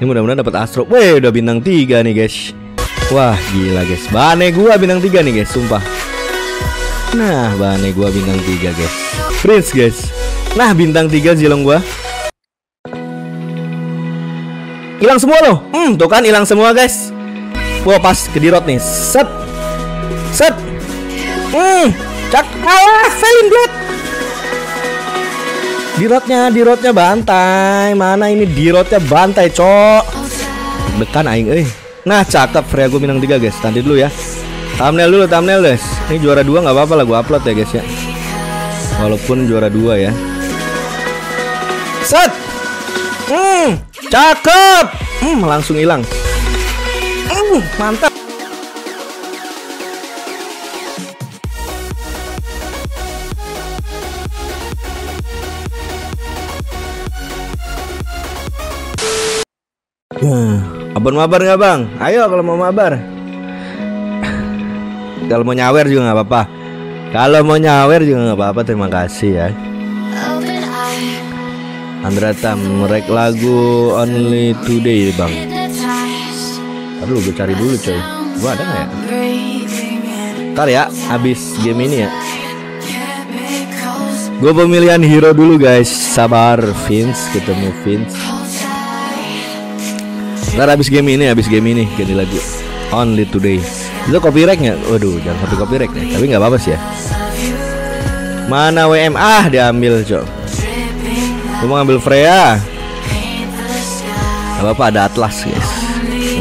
Ini mudah-mudahan dapat Astro. Weh, udah bintang 3 nih guys. Wah gila guys, Bane gua bintang 3 nih guys, sumpah. Nah, Bane gua bintang 3 guys. Prince guys. Nah, bintang 3 Zilong gua. Hilang semua loh. Tuh kan hilang semua guys. Wah, pas ke Dirot nih. Set. Set. Cak. Alah, Felin Blade. Dirotnya bantai. Mana ini Dirotnya bantai, cok. Dekan aing euy. Nah, cakep. Freya gue bintang 3 guys. Nanti dulu ya. Thumbnail dulu, thumbnail guys. Ini juara 2 nggak apa-apa lah gue upload ya guys ya. Walaupun juara 2 ya. Set. Cakep. Langsung hilang. Mantap. Abang mabar nggak bang? Ayo kalau mau mabar. Kalau mau nyawer juga nggak apa-apa. Kalau mau nyawer juga nggak apa-apa. Terima kasih ya. Andratam merek lagu Only Today bang. Aduh, gue cari dulu coy. Gue ada nggak ya? Ntar ya, habis game ini ya. Gue pemilihan hero dulu guys. Sabar, Vince, ketemu Vince. Ntar habis game ini ganti lagi Only Today. Itu copyright nya? Waduh, jangan sampai copyright nih. Tapi nggak apa-apa sih ya. Mana WM? Ah, diambil cok. Gue mau ngambil Freya. Gak apa-apa, ada Atlas guys.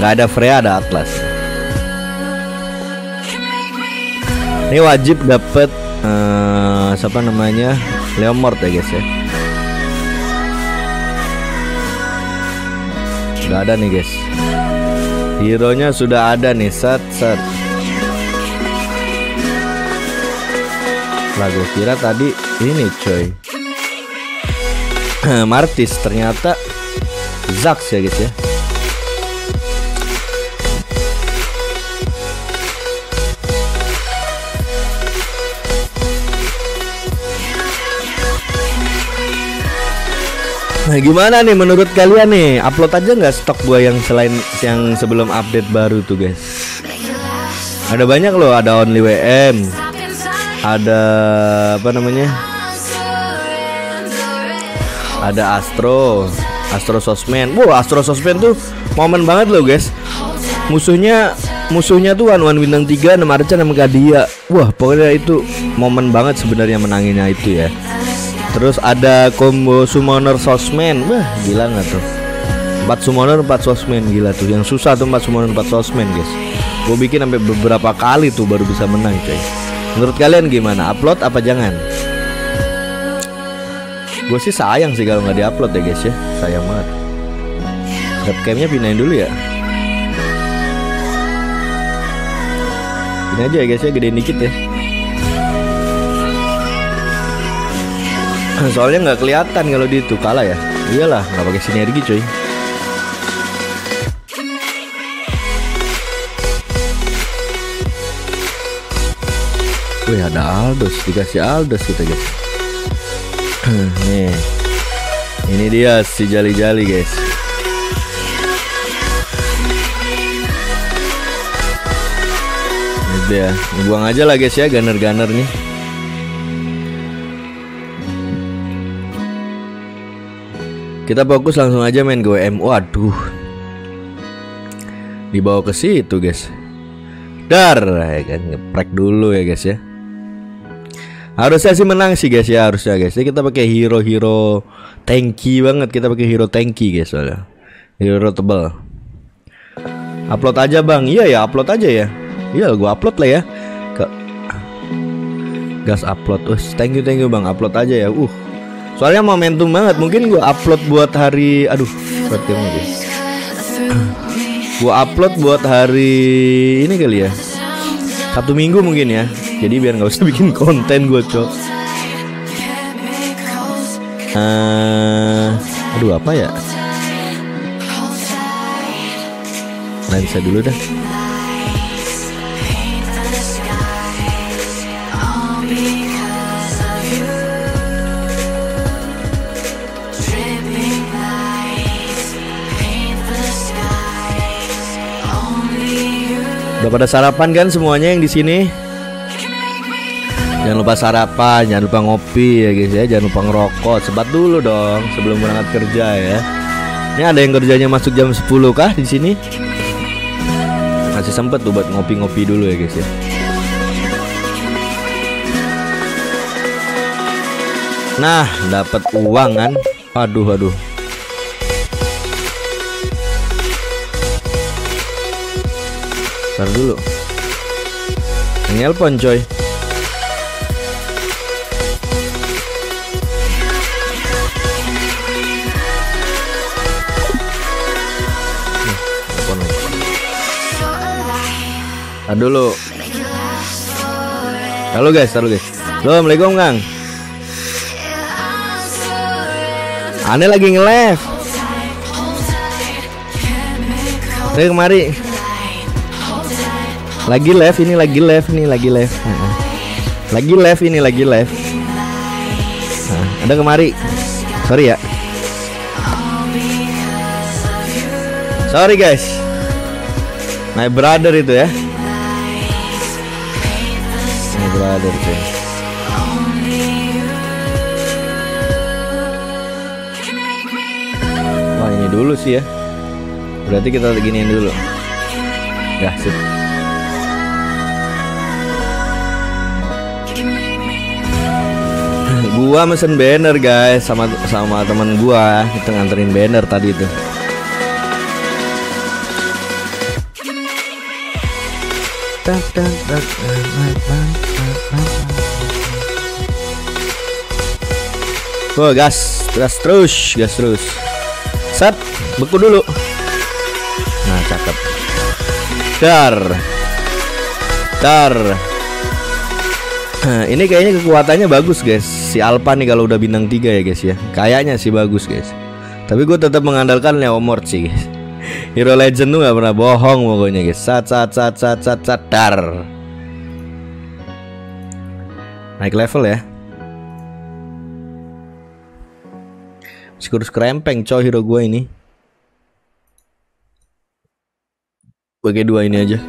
Nggak ada Freya, ada Atlas. Ini wajib dapet siapa namanya, Leomord ya guys ya. Sudah ada nih guys, hero nya sudah ada nih. Set lah, gue kira tadi ini coy. Martis ternyata Zax ya guys ya. Nah, gimana nih menurut kalian nih? Upload aja nggak stok gua yang selain yang sebelum update baru tuh guys? Ada banyak loh, ada Only WM, ada apa namanya? Ada Astro Swordsman. Wow, Astro Swordsman tuh momen banget loh guys. Musuhnya tuh Wan bintang 3, 6 Archer, 6 Kadia. Wah, pokoknya itu momen banget sebenarnya menanginnya itu ya. Terus ada combo Summoner Swordsman. Wah, gila nggak tuh? 4 Summoner, 4 Swordsman, gila tuh. Yang susah tuh 4 Summoner, 4 Swordsman, guys. Gue bikin sampai beberapa kali tuh baru bisa menang, coy. Menurut kalian gimana? Upload apa jangan? Gue sih sayang sih kalau nggak diupload ya, guys ya. Sayang banget. Webcamnya pindahin dulu ya. Ini aja ya, guys ya, gedein dikit ya. Soalnya nggak kelihatan kalau di itu kalah ya. Iyalah, nggak pakai sinergi coy. Wih, ada Aldous, dikasih Aldous kita guys. Nih, ini dia si jali-jali guys. Ini dia, buang aja lah guys ya, gunner nih. Kita fokus langsung aja main WM. Waduh, dibawa ke situ guys. Dar, ya kan, ngeprek dulu ya guys ya. Harusnya sih menang sih guys ya, harusnya guys. Jadi kita pakai hero tanky banget. Kita pakai hero tanky guys soalnya. Hero tebal. Upload aja bang. Iya ya, upload aja ya. Iya, gua upload lah ya. Gas upload. Thank you bang. Upload aja ya. Soalnya momentum banget, mungkin gue upload buat hari, aduh, pertemu guys. Gue upload buat hari ini kali ya, Sabtu Minggu mungkin ya. Jadi biar nggak usah bikin konten gue cok. Aduh apa ya? Lensa dulu dah. Udah pada sarapan kan semuanya yang di sini? Jangan lupa sarapan, jangan lupa ngopi ya guys ya, jangan lupa ngerokok. Sebat dulu dong sebelum berangkat kerja ya. Ini ada yang kerjanya masuk jam 10 kah di sini? Masih sempet tuh buat ngopi-ngopi dulu ya guys ya. Nah, dapat uang kan? Aduh, aduh. Ntar dulu. Nelpon coy. Dulu. Halo guys, halo guys. Assalamualaikum Kang. Ane lagi nge-live. Ayo kemari. Lagi live ini, lagi live nih, lagi live. Lagi live ini, lagi live. Ada kemari. Sorry ya. Sorry guys. My brother itu ya. Brother, wah ini dulu sih ya. Berarti kita giniin dulu. Dah sip. Gua mesen banner guys sama teman gua, kita nganterin banner tadi itu. Oh, gas terus. Set, beku dulu. Nah, cakep. Dar. Ini kayaknya kekuatannya bagus, guys. Si Alpha nih kalau udah bintang 3 ya, guys ya. Kayaknya sih bagus, guys. Tapi gue tetap mengandalkan Leomord sih, guys. Hero Legend tuh gak pernah bohong pokoknya guys. Sat dar. Naik level ya. Masih kurus krempeng coy hero gue ini. Pakai dua ini aja.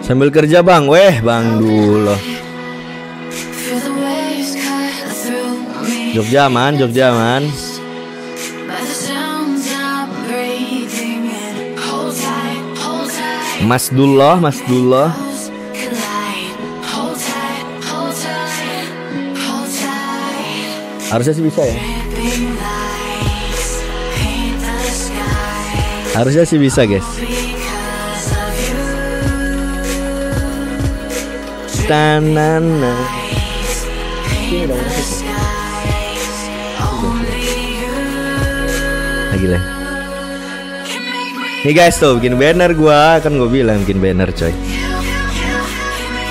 Sambil kerja bang. Weh Bang Dulu. Jogjaman. Mas Dullah. Harusnya sih bisa ya. Harusnya sih bisa, guys. Tanana. Gila. Nih guys tuh bikin banner gua, kan gua bilang bikin banner coy.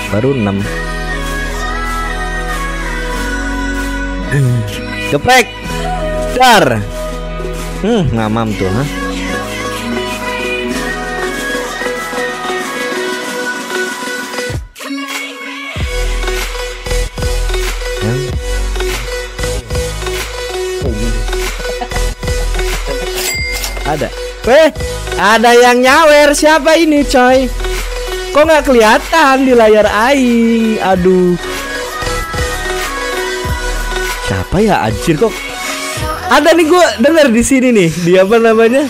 Baru 6. Geprek. Dar. Ngamam tuh, ha. Ada. Ada yang nyawer. Siapa ini, coy? Kok nggak kelihatan di layar aing? Aduh. Siapa ya anjir kok? Ada nih gue denger di sini nih. Di apa namanya?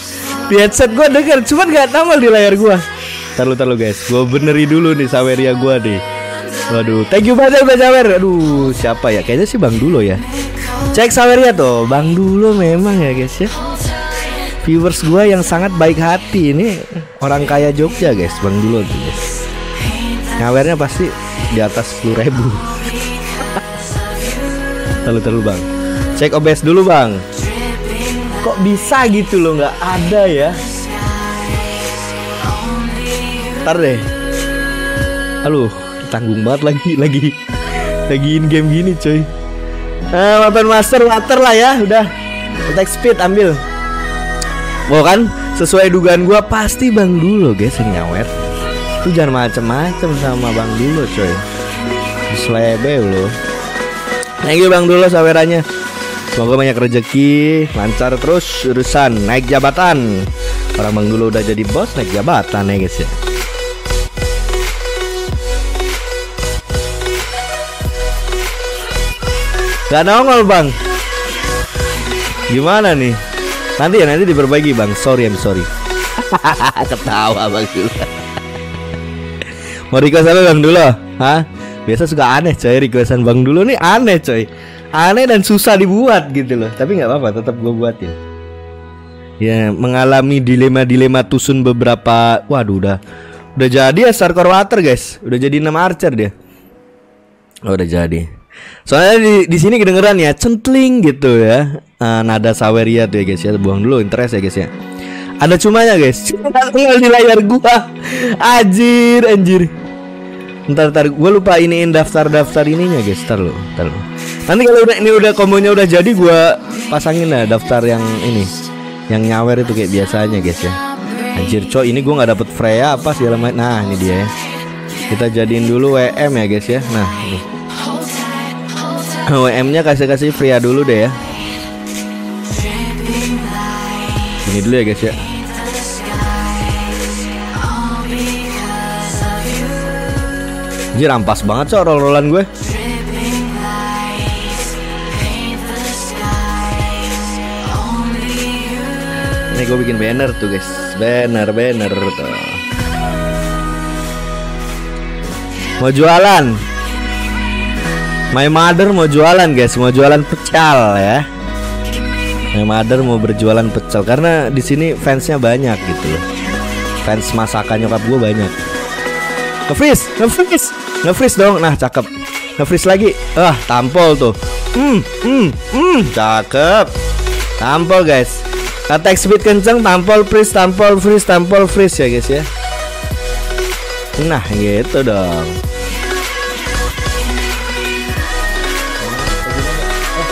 Di headset gue denger, cuman nggak tampil di layar gue. Taruh guys. Gue benerin dulu nih Saweria gue nih. Waduh, thank you banget udah nyawer. Aduh, siapa ya? Kayaknya sih Bang Dulu ya. Cek Saweria tuh, Bang Dulu memang ya, guys ya. Viewers gua yang sangat baik hati ini orang kaya Jogja guys, Bang Dulu tuh guys. Nyawernya pasti di atas 10.000. Terlalu bang. Cek OBS dulu bang. Kok bisa gitu loh nggak ada ya? Ntar deh. Aduh, tanggung banget lagi in game gini coy. Weapon master water lah ya, udah. Attack speed ambil. Wow kan sesuai dugaan gua pasti Bang Dulu guys yang nyawer. Itu jangan macem-macem sama Bang Dulu coy. Selebel lo. Thank you Bang Dulu saweranya. Semoga banyak rezeki, lancar terus urusan, naik jabatan. Orang Bang Dulu udah jadi bos, naik jabatan ya guys ya. Gak nongol bang. Gimana nih? Nanti ya, nanti diperbaiki bang. Sorry, I'm sorry. Ketawa bang Dulu. Mau request apa bang Dulu? Hah? Biasa suka aneh coy, requestan bang Dulu nih aneh coy. Aneh dan susah dibuat gitu loh. Tapi nggak apa-apa, tetap gue buatin. Ya mengalami dilema-dilema tusun beberapa. Waduh udah jadi ya Sarkor Water guys. Udah jadi 6 Archer dia. Oh, udah jadi. Soalnya di sini kedengeran ya centling gitu ya, nada Saweria tuh ya guys ya. Buang dulu interest ya guys ya. Ada cumanya guys. Tinggal di layar gua. Anjir. Ntar gua lupa iniin daftar ininya guys. Ntar lo. Nanti kalau ini udah kombonya udah jadi, gua pasangin lah daftar yang ini, yang nyawer itu kayak biasanya guys ya. Anjir coy, ini gua nggak dapet Freya apa segala macam. Nah ini dia ya. Kita jadiin dulu WM ya guys ya. Nah ini. WM-nya kasih Freya dulu deh ya. Ini dulu ya guys ya. Ini rampas banget coy roll-rollan gue. Ini gue bikin banner tuh guys. Banner tuh. Mau jualan. My mother mau jualan guys, mau jualan pecel ya. My mother mau berjualan pecel karena di sini fansnya banyak gitu loh. Fans masakan nyokap gue banyak. Nge-freeze dong. Nah, cakep. Nge-freeze lagi. Ah, tampol tuh. Cakep. Tampol guys. Attack speed kenceng, tampol freeze, tampol freeze, tampol freeze ya guys ya. Nah, gitu dong.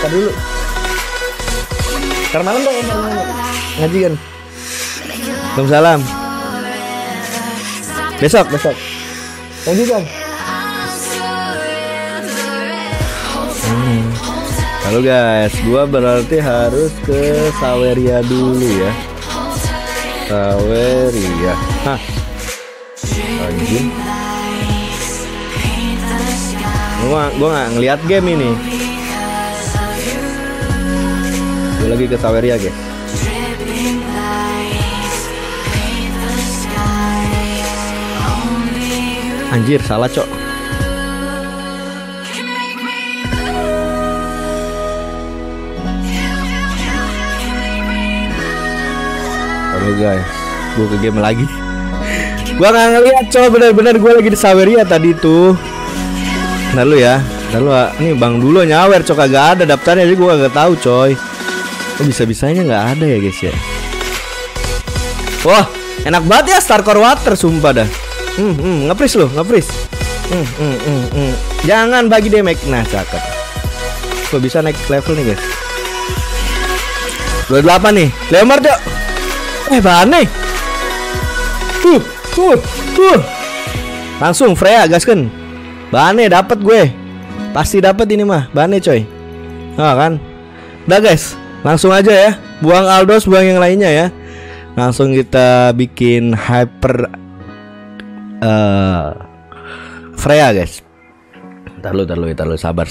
Dulu ntar malam dong ngaji kan. Salam besok ngaji kan. Halo guys, gua berarti harus ke Saweria dulu ya. Saweria. Hah, gua nggak ngeliat game ini. Gue lagi ke Saweria guys. Anjir salah cok. Halo guys, gue ke game lagi. Gue gak ngeliat cok, bener-bener gue lagi di Saweria tadi tuh. Ntar lu ya, nih Bang Dulu nyawer cok, kagak ada daftarnya jadi gue gak tahu coy. Oh, bisa-bisanya nggak ada ya guys ya. Wah enak banget ya Sarkor Water sumpah dah. Nge-freeze loh, nge-freeze. Jangan bagi damage. Nah cakep. Kok bisa naik level nih guys. 28 nih Leomord yuk. Bane. Langsung Freya gasken. Bane dapet gue. Pasti dapet ini mah Bane coy. Nah kan. Udah guys, langsung aja ya, buang Aldous, buang yang lainnya ya. Langsung kita bikin hyper Freya guys. Ntar lu sabar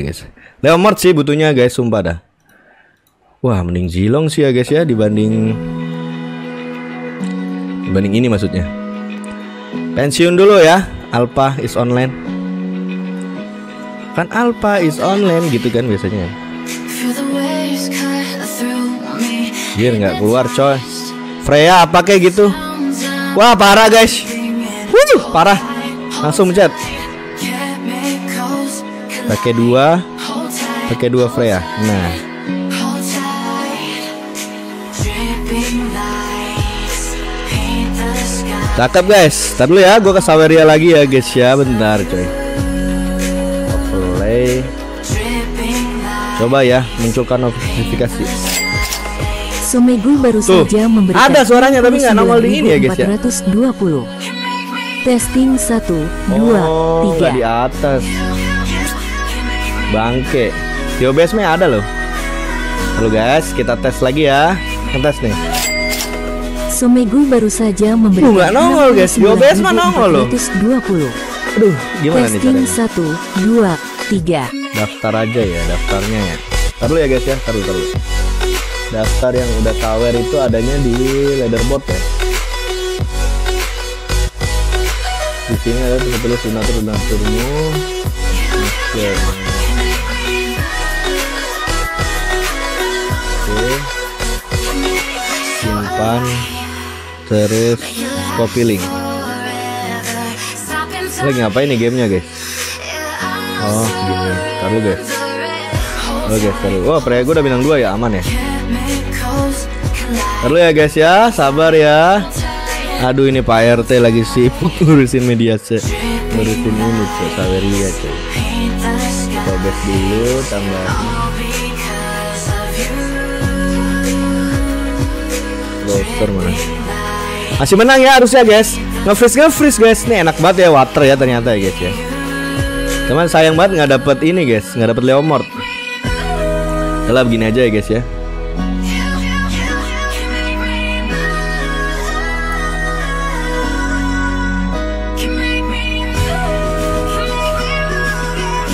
guys. Leomord sih butuhnya guys, sumpah dah. Wah mending Zilong sih ya guys ya, dibanding ini maksudnya. Pensiun dulu ya. Alpha is online. Kan Alpha is online gitu kan biasanya. Anjir nggak keluar coy. Freya apa kayak gitu. Wah parah guys. Parah. Langsung mencet. Pakai dua Freya. Nah. Cakep guys. Ntar dulu ya, gue ke Saweria lagi ya guys ya. Bentar coy. Play. Coba ya munculkan notifikasi. Somegu baru saja memberikan ada suaranya tapi nggak nongol di ini ya guys ya. 420. Testing 1, 2, 3. Di atas. Bangke. Di OBS-nya ada loh. Halo guys, kita tes lagi ya. Ngetes nih. Sumegu baru saja memberi. Enggak nongol guys. Di OBS mah nongol loh. 120. Aduh, gimana nih caranya? 1, 2, 3. Daftar aja ya daftarnya ya. Ntar dulu ya guys ya, ntar dulu. Daftar yang udah KWR itu adanya di leaderboard ya. Di sini ada tertulis donatur-donaturmu. Oke. Simpan terus copy link. Lagi ngapain nih gamenya guys? Oh gini, taruh guys. Oke, taruh. Wah, Freya gue udah bintang 2 ya, aman ya. Taruh ya guys ya, sabar ya. Aduh ini Pak RT lagi sibuk ngurusin mediasi, ngurusin ini ke Saweria tuh. Kita bes dulu tambah. Loster mana? Masih menang ya harusnya guys. Nge-freeze guys. Nih enak banget ya water ya ternyata ya guys ya. Cuman sayang banget nggak dapet ini guys, nggak dapet Leomord. Kalau begini aja ya guys ya.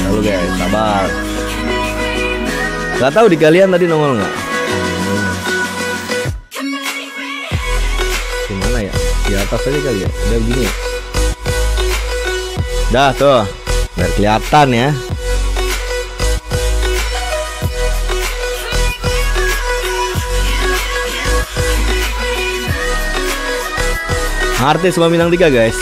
Halo guys, sabar. Gak tahu di kalian tadi nongol nggak? Di atas aja kali ya, udah begini ya. Dah tuh, biar kelihatan ya. Artis semua bintang 3 guys.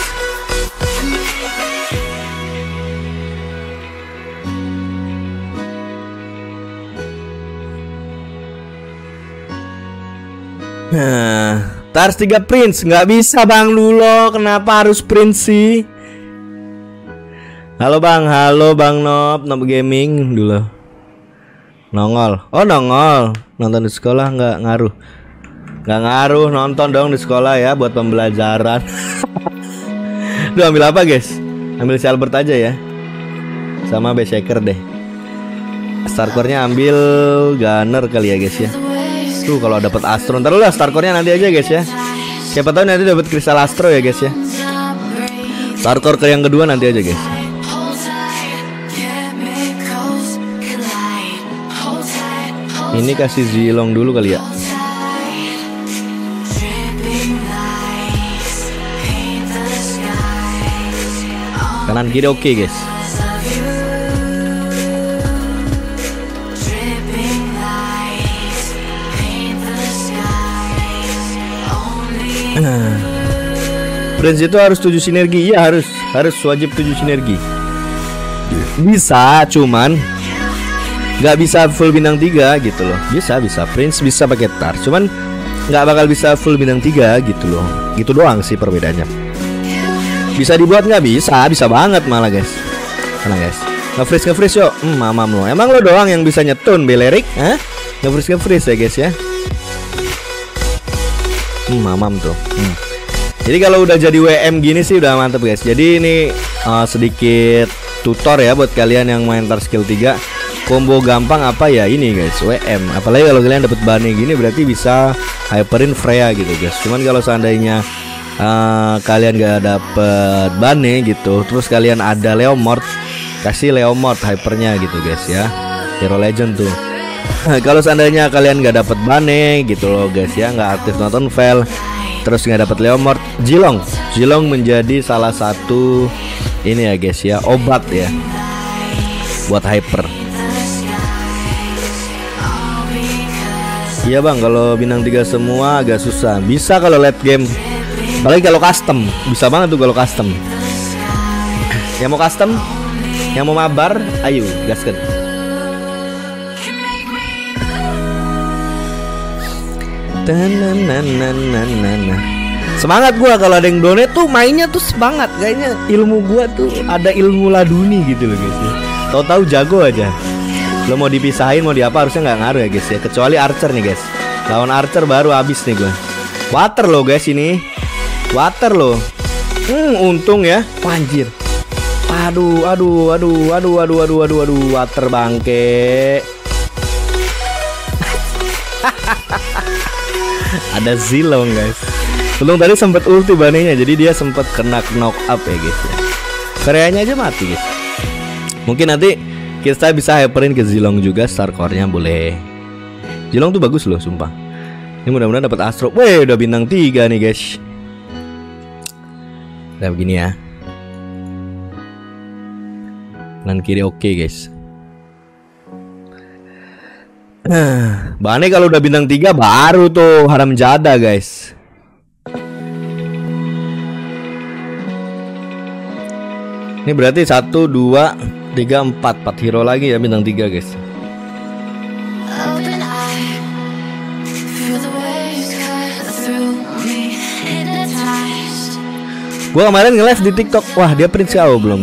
Nah. Tharz 3 Prince, nggak bisa Bang Dulu, kenapa harus Prince sih? Halo Bang Nob, Nob Gaming dulu. Nongol, oh nongol, nonton di sekolah nggak ngaruh, nonton dong di sekolah ya buat pembelajaran. Duh ambil apa guys? Ambil si Albert aja ya, sama Beshaker deh. Sarkornya ambil Gunner kali ya guys ya. Tuh kalau dapat Astro, ntar lah Sarkornya nanti aja guys ya. Siapa tahu nanti dapat kristal Astro ya guys ya. Sarkor ke yang kedua nanti aja guys. Ini kasih Zilong dulu kali ya. Kanan kiri oke guys. Prince itu harus 7 sinergi. Iya harus wajib 7 sinergi. Bisa cuman nggak bisa full bintang 3 gitu loh. Bisa Prince bisa pakai Tharz, cuman nggak bakal bisa full bintang 3 gitu loh. Gitu doang sih perbedaannya. Bisa dibuat nggak? Bisa banget malah guys. Tenang guys. Nge-freeze yuk. Mamam lo. Emang lo doang yang bisa nyetun Belerik? Hah? Nge-freeze ya guys ya. Mamam tuh. Jadi kalau udah jadi WM gini sih udah mantep guys. Jadi ini sedikit tutor ya buat kalian yang main Tharz skill 3. Combo gampang apa ya ini guys, WM. Apalagi kalau kalian dapet Bane gini berarti bisa hyperin Freya gitu guys. Cuman kalau seandainya kalian gak dapet Bane gitu, terus kalian ada Leomord, kasih Leomord hypernya gitu guys ya. Hero Legend tuh. Kalau seandainya kalian gak dapet Bane gitu loh guys ya, gak aktif nonton Fel, terus nggak dapat Leomord, Zilong menjadi salah satu ini ya guys ya, obat ya buat hyper. Iya bang, kalau bintang 3 semua agak susah. Bisa kalau late game, apalagi kalau custom, bisa banget tuh kalau custom. Yang mau custom, yang mau mabar, ayo gaskan. Semangat gua kalau ada yang donate tuh mainnya tuh semangat. Kayaknya ilmu gua tuh ada ilmu laduni gitu loh guys. Tahu-tahu jago aja. Lo mau dipisahin mau di apa harusnya nggak ngaruh ya guys ya. Kecuali Archer nih guys. Lawan Archer baru habis nih gua. Water lo guys ini. Water lo. Untung ya. Anjir. Aduh water bangke. Ada Zilong guys. Belum tadi sempat ulti Bunny-nya, jadi dia sempat kena knock up ya guys ya. Karyanya aja mati guys. Mungkin nanti kita bisa hyperin ke Zilong juga, Sarkornya boleh. Zilong tuh bagus loh sumpah. Ini mudah-mudahan dapat Astro. Weh, udah bintang 3 nih guys. Nah begini ya. Kanan kiri oke guys. Bane kalau udah bintang 3 baru tuh haram jada guys. Ini berarti 1, 2, 3, 4 4 hero lagi ya bintang 3 guys. Gua kemarin nge-live di TikTok. Wah dia Prince kau belum.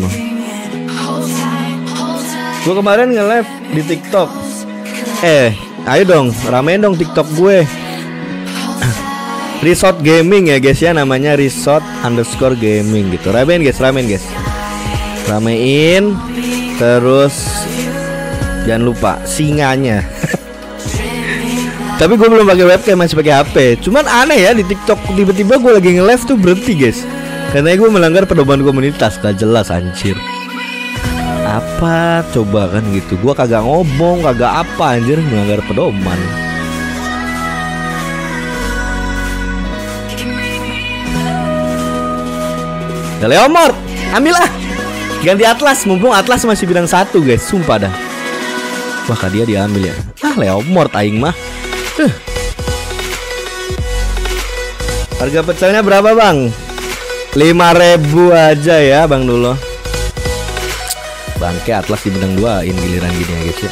Gua kemarin nge-live di TikTok. Ayo dong, ramein dong TikTok gue. Resort Gaming ya guys ya, namanya Resort_Gaming gitu. Ramein guys, ramein guys. Ramein. Terus jangan lupa singanya. Tapi gue belum pakai webcam, masih pakai HP. Cuman aneh ya di TikTok tiba-tiba gue lagi nge-live tuh berhenti guys. Karena gue melanggar pedoman komunitas, gak jelas anjir. Apa coba kan gitu, gua kagak ngobong kagak apa anjir, melanggar pedoman. Leomord, ambil ah, ganti Atlas, mumpung Atlas masih bilang 1 guys, sumpah dah. Wah kah dia diambil ya, ah Leomord aing mah. Harga pecelnya berapa bang? 5.000 aja ya bang dulu. Bangke Atlas di bintang 2 in giliran gini ya guys ya.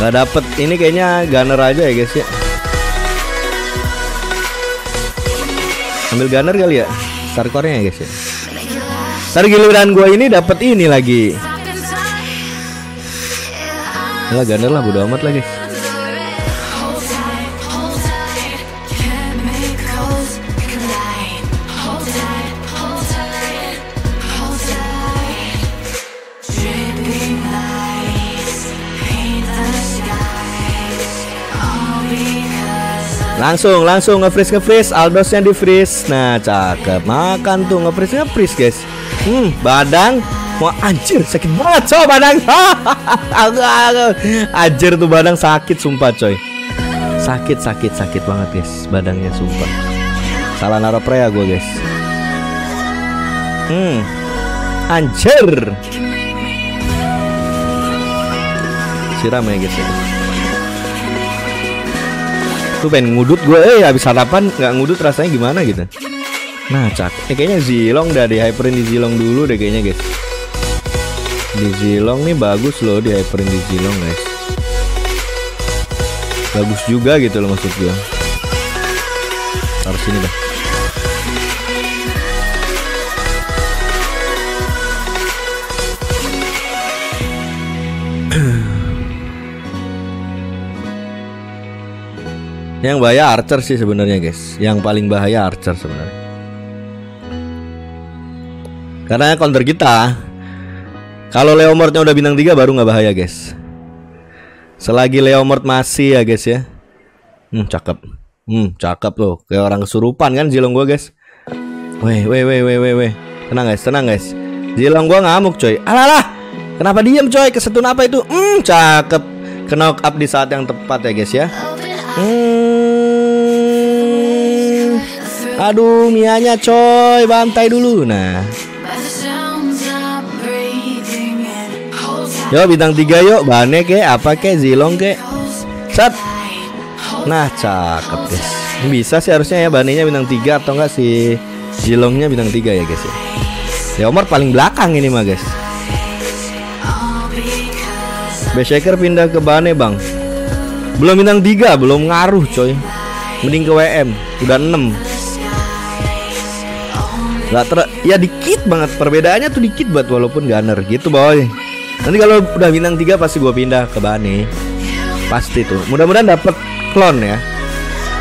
Gak dapet, ini kayaknya Gunner aja ya guys ya. Ambil Gunner kali ya, Sarkornya ya guys ya. Ntar giliran gue ini dapet ini lagi. Yalah Gunner lah, bodo amat lagi. Langsung nge-freeze Aldosnya di freeze. Nah cakep, makan tuh nge-freeze guys. Badang, wah anjir sakit banget coy Badang. Anjir tuh Badang sakit sumpah coy. Sakit banget guys Badangnya sumpah. Salah naro Freya gue guys. Anjir. Siram ya guys ya. Pengen ngudut gue, habis sarapan nggak ngudut rasanya gimana gitu. Nah cakep, kayaknya Zilong dah, di hyperin di Zilong dulu deh kayaknya guys. Di Zilong nih bagus loh, di hyperin di Zilong guys. Bagus juga gitu loh maksud gue. Harus sini dah. Yang bahaya Archer sih sebenarnya guys. Yang paling bahaya Archer sebenarnya. Karena counter kita. Kalau Leomordnya udah bintang 3 baru nggak bahaya guys. Selagi Leomord masih ya guys ya. Cakep. Cakep loh. Kayak orang kesurupan kan Zilong gua guys. Weh. Tenang guys. Zilong gua ngamuk coy. Alah. Kenapa diem coy? Kesetun apa itu? Cakep. Knock up di saat yang tepat ya guys ya. Aduh mianya coy, bantai dulu. Nah yo bintang 3 yuk, Bane kek, apa kek, Zilong kek. Set. Nah cakep guys. Bisa sih harusnya ya Banenya bintang 3 atau enggak sih Zilongnya bintang 3 ya guys ya. Leomord paling belakang ini mah guys. Beshaker pindah ke Bane bang. Belum bintang 3, belum ngaruh coy. Mending ke WM, udah 6. Ya dikit banget perbedaannya tuh, dikit banget walaupun Gunner gitu boy. Nanti kalau udah bintang 3 pasti gue pindah ke Bane. Pasti tuh. Mudah-mudahan dapet klon ya.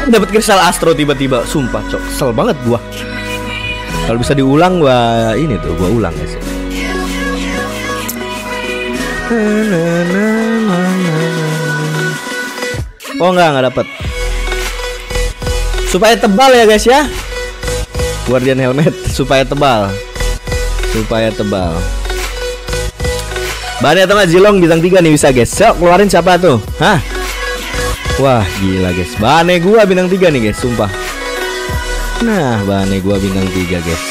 Dapet kristal Astro tiba-tiba, sumpah cok, kesel banget gua. Kalau bisa diulang gua ini tuh, gua ulang guys. Oh nggak dapet. Supaya tebal ya guys ya. Guardian helmet supaya tebal. Banyak teman Zilong bintang 3 nih bisa guys. Sok keluarin siapa tuh? Hah? Wah gila guys. Bane gua bintang 3 nih guys, sumpah. Nah, Bane gua bintang 3 guys.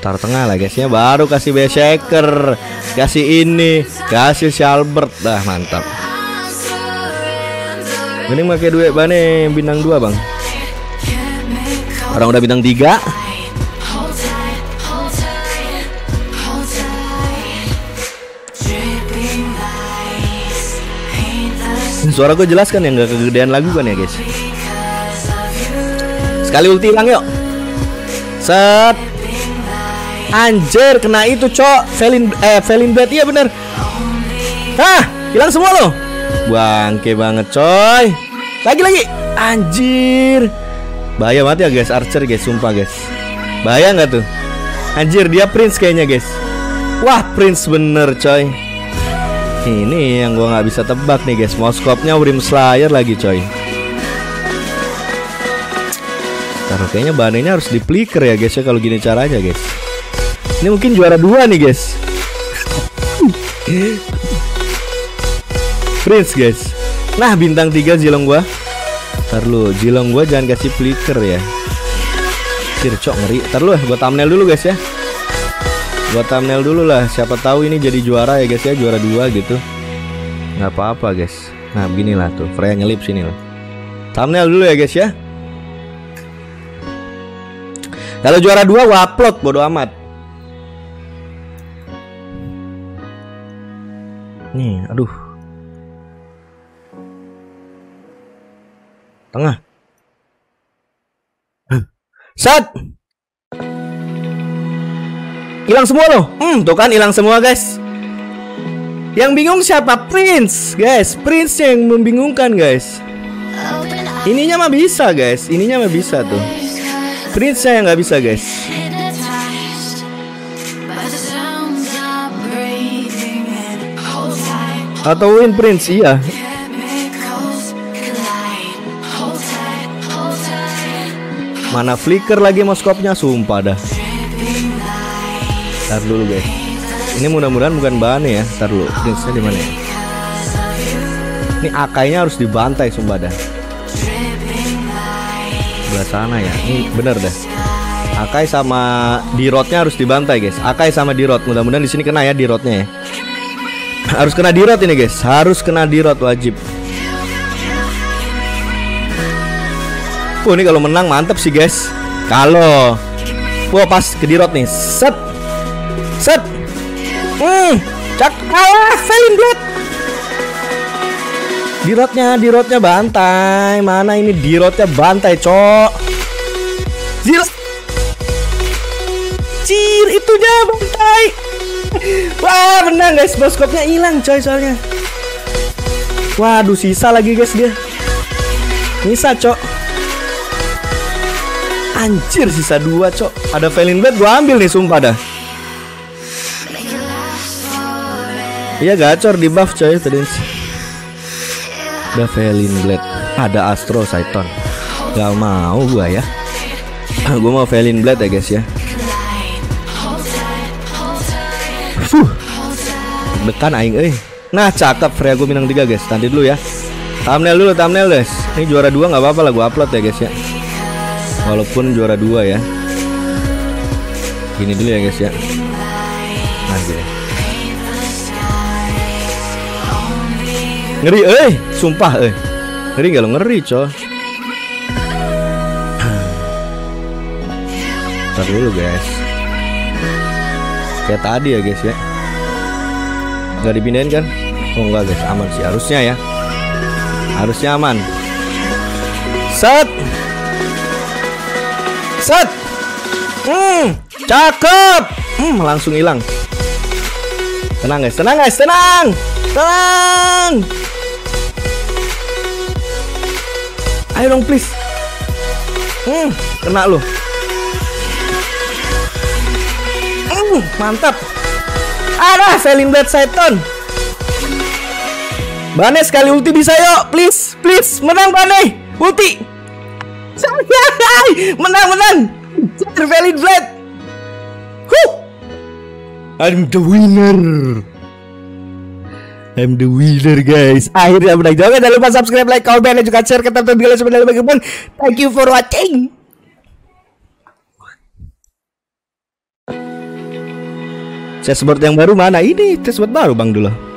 Tar tengah lah guysnya, baru kasih Beshaker, kasih ini, kasih Shalbert. Dah mantap. Mending pakai duit Bane bintang 2, Bang. Orang udah bintang 3. Suara gue jelas kan, yang gak kegedean lagu kan ya guys. Sekali ulti lang yuk. Set. Anjir kena itu cok. Felin Blade, iya bener. Hah, hilang semua lo. Bangke banget coy. Lagi anjir. Bahaya banget ya guys Archer guys, sumpah guys. Bahaya gak tuh? Anjir dia Prince kayaknya guys. Wah Prince bener coy. Ini yang gua nggak bisa tebak nih guys. Moskopnya Wrim Slayer lagi coy. Taruh kayaknya banenya harus di flicker ya guys ya, kalau gini caranya guys. Ini mungkin juara 2 nih guys. Prince guys. Nah bintang 3 Zilong gua. Ntar lu Zilong gua jangan kasih flicker ya. Circok ngeri. Ntar lu buat thumbnail dulu guys ya. Buat thumbnail dulu lah, siapa tahu ini jadi juara ya guys ya, juara 2 gitu. Nggak apa-apa guys. Nah beginilah tuh, Freya nyelip sini lah. Thumbnail dulu ya guys ya. Kalau juara 2 gua upload, bodo amat. Nih, aduh. Tengah. Set. Hilang semua loh. Tuh kan hilang semua guys. Yang bingung siapa? Prince guys. Prince yang membingungkan guys. Ininya mah bisa guys. Ininya mah bisa tuh. Prince yang nggak bisa guys. Atau win Prince, iya. Mana flicker lagi moskopnya, sumpah dah. Ntar dulu guys. Ini mudah-mudahan bukan Bane ya. Ntar dulu. Prince-nya dimana ya? Ini Akai-nya harus dibantai sumpah dah. Sebelah sana ya. Ini bener dah. Akai sama Dirot-nya harus dibantai guys. Akai sama Dirot. Mudah-mudahan di sini kena ya Dirot-nya ya. Harus kena Dirot ini guys. Harus kena Dirot wajib. Ini kalau menang mantap sih guys. Kalau pas ke Dirot nih. Set. Cak kalah Felin Blade. Dirotnya bantai. Mana ini Dirotnya bantai, cok. Cir, itu dia bantai. Wah, benar guys, boskopnya hilang coy soalnya. Waduh, sisa lagi guys dia. Sisa, cok. Anjir, sisa 2, cok. Ada Felin Blade gua ambil nih sumpah dah. Iya gacor di buff coy tadi. Ada Felin Blade, ada Astro Saiton. Gak mau gua ya. Gua mau Felin Blade ya guys ya. Dekan aing euy. Nah cakep Freya gua bintang 3 guys. Tadi dulu ya. Thumbnail dulu, thumbnail guys. Ini juara 2 nggak apa-apa lah gua upload ya guys ya. Walaupun juara 2 ya. Gini dulu ya guys ya. Anjir. Ngeri, sumpah, ngeri gak lo? Ngeri, coy. Ntar dulu, guys. Kayak tadi ya, guys, ya. Gak dipindahin, kan? Oh, enggak, guys. Aman sih. Harusnya, ya. Harusnya aman. Set. Set. Cakep. Langsung hilang. Tenang, guys. Tenang, guys. Tenang. Tenang. Ayo dong please. Kena lo. Mantap. Ada Felin Blade Saiton. Bane sekali ulti bisa yuk, please, please, menang Bane, ulti, menang, menang, Felin Blade, huh, I'm the winner. I'm the winner guys. Akhirnya menang. Jangan lupa subscribe, like, comment, dan juga share ke teman-teman kalian sebenarnya bagaimanapun. Thank you for watching. Chessboard yang baru mana? Ini chessboard baru Bang Dulu.